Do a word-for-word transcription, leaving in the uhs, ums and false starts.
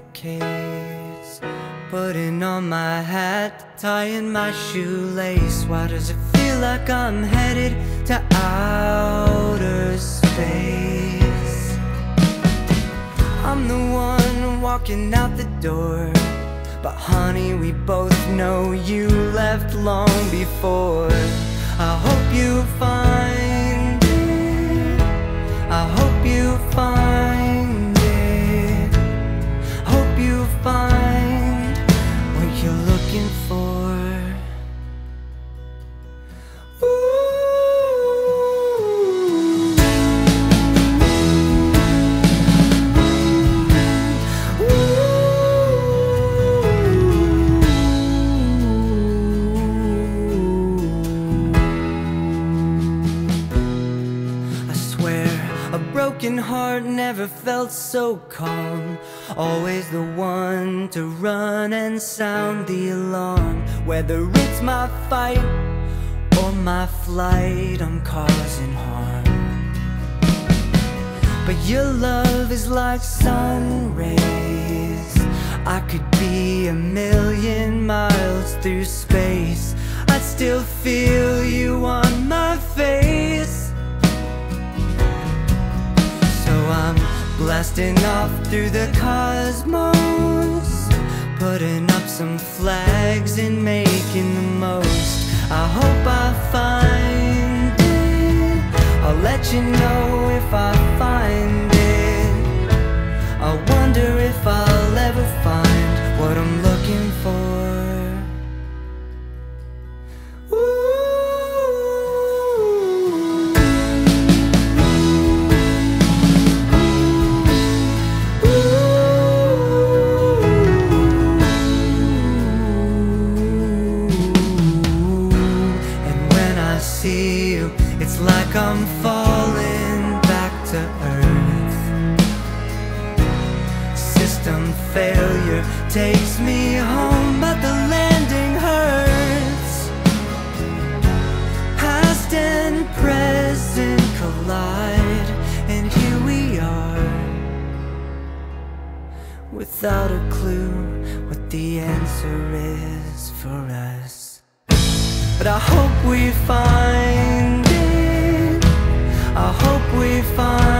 barricades, putting on my hat, tying my shoelace. Why does it feel like I'm headed to outer space? I'm the one walking out the door, but honey, we both know you left long before. I hope you find it, I hope you find it, hope you find what you're looking for. Broken heart never felt so calm, always the one to run and sound the alarm. Whether it's my fight or my flight, I'm causing harm. But your love is like sun rays, I could be a million miles through space, I still feel you on my face. I'm blasting off through the cosmos, putting up some flags and making the most. I hope I find it, I'll let you know if I find it. I wonder if I'll ever find what I'm looking for. It's like I'm falling back to earth. System failure takes me home, but the landing hurts. Past and present collide, and here we are, without a clue what the answer is for us. But I hope we find it, I hope we find